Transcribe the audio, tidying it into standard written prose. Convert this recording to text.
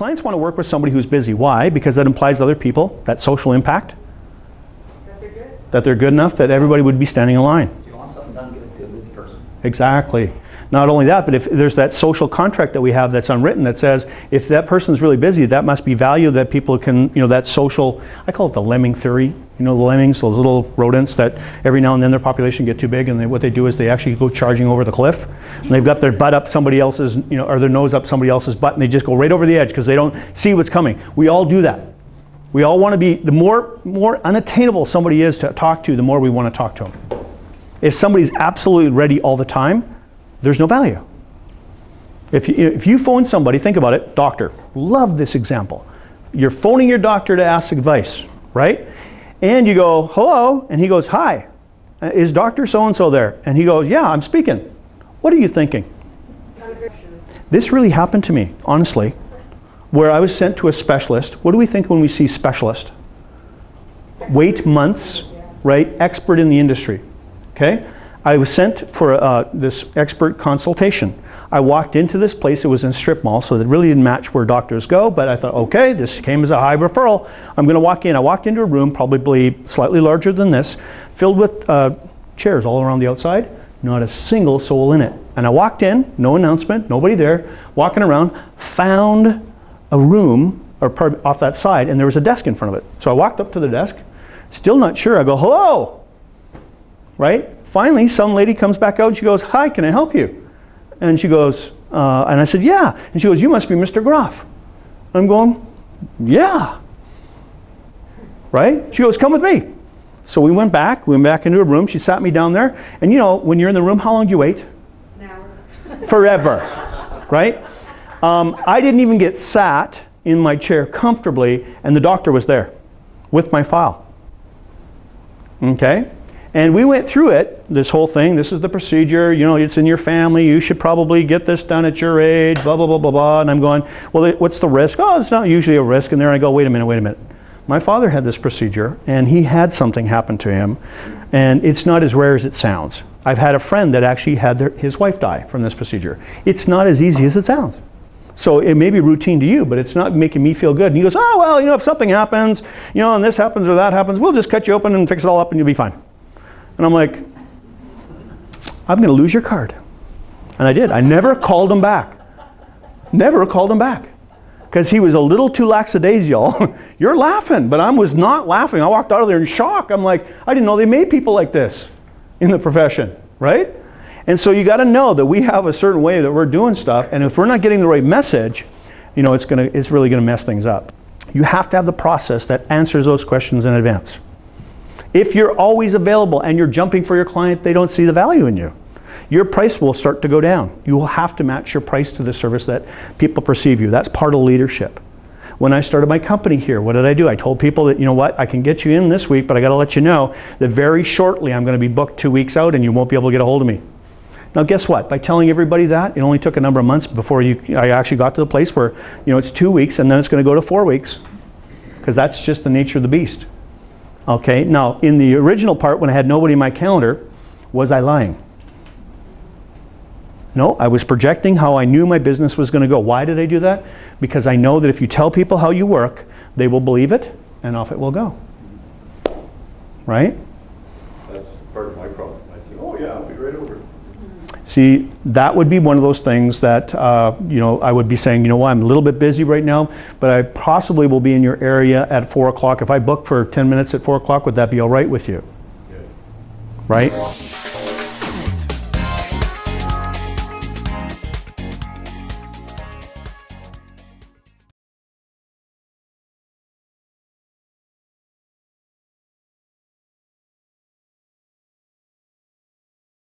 clients want to work with somebody who's busy. Why? Because that implies to other people, that social impact, that they're good. That they're good enough that everybody would be standing in line. If you want something done, give it to a busy person. Exactly. Not only that, but if there's that social contract that we have that's unwritten that says if that person's really busy, that must be value that people can, you know, that social, I call it the lemming theory. You know, the lemmings, those little rodents that every now and then their population get too big, and they, what they do is they actually go charging over the cliff, and they've got their butt up somebody else's, you know, or their nose up somebody else's butt, and they just go right over the edge because they don't see what's coming. We all do that. We all want to be, the more unattainable somebody is to talk to, the more we want to talk to them. If somebody's absolutely ready all the time, there's no value. If you phone somebody, think about it, doctor. Love this example. You're phoning your doctor to ask advice, right? And you go, hello, and he goes, hi, is Dr. So-and-so there? And he goes, yeah, I'm speaking. What are you thinking? This really happened to me, honestly, where I was sent to a specialist. What do we think when we see specialist? Wait months, right? Expert in the industry, okay? I was sent for this expert consultation. I walked into this place, it was in strip mall, so it really didn't match where doctors go, but I thought, okay, this came as a high referral. I'm gonna walk in. I walked into a room, probably slightly larger than this, filled with chairs all around the outside, not a single soul in it. And I walked in, no announcement, nobody there, walking around, found a room off that side, and there was a desk in front of it. So I walked up to the desk, still not sure, I go, hello, right? Finally, some lady comes back out and she goes, hi, can I help you? And she goes, and I said, yeah. And she goes, you must be Mr. Grof. I'm going, yeah. Right? She goes, come with me. So we went back into a room. She sat me down there. And you know, when you're in the room, how long do you wait? An hour. Forever. Right? I didn't even get sat in my chair comfortably, and the doctor was there with my file. Okay? And we went through it, this whole thing. This is the procedure, you know, it's in your family, you should probably get this done at your age, blah, blah, blah, blah, blah. And I'm going, well, what's the risk? Oh, it's not usually a risk. And there I go, wait a minute. My father had this procedure, and he had something happen to him. And it's not as rare as it sounds. I've had a friend that actually had his wife die from this procedure. It's not as easy as it sounds. So it may be routine to you, but it's not making me feel good. And he goes, oh, well, you know, if something happens, you know, and this happens or that happens, we'll just cut you open and fix it all up and you'll be fine. And I'm like, I'm going to lose your card. And I did. I never called him back. Never called him back. Because he was a little too lackadaisical. You're laughing, but I was not laughing. I walked out of there in shock. I'm like, I didn't know they made people like this in the profession, right? And so you got to know that we have a certain way that we're doing stuff. And if we're not getting the right message, you know, it's really going to mess things up. You have to have the process that answers those questions in advance. If you're always available and you're jumping for your client, they don't see the value in you. Your price will start to go down. You will have to match your price to the service that people perceive you. That's part of leadership. When I started my company here, what did I do? I told people that, you know what, I can get you in this week, but I got to let you know that very shortly I'm going to be booked 2 weeks out and you won't be able to get a hold of me. Now guess what? By telling everybody that, it only took a number of months before I actually got to the place where, you know, it's 2 weeks and then it's going to go to 4 weeks, because that's just the nature of the beast. Okay, now in the original part when I had nobody in my calendar, was I lying? No, I was projecting how I knew my business was going to go. Why did I do that? Because I know that if you tell people how you work, they will believe it and off it will go. Right? That's part of my problem. I say, oh yeah, I'll be right over. See, that would be one of those things that, you know, I would be saying, you know what, I'm a little bit busy right now, but I possibly will be in your area at 4 o'clock. If I book for 10 minutes at 4 o'clock, would that be all right with you? Yeah. Right?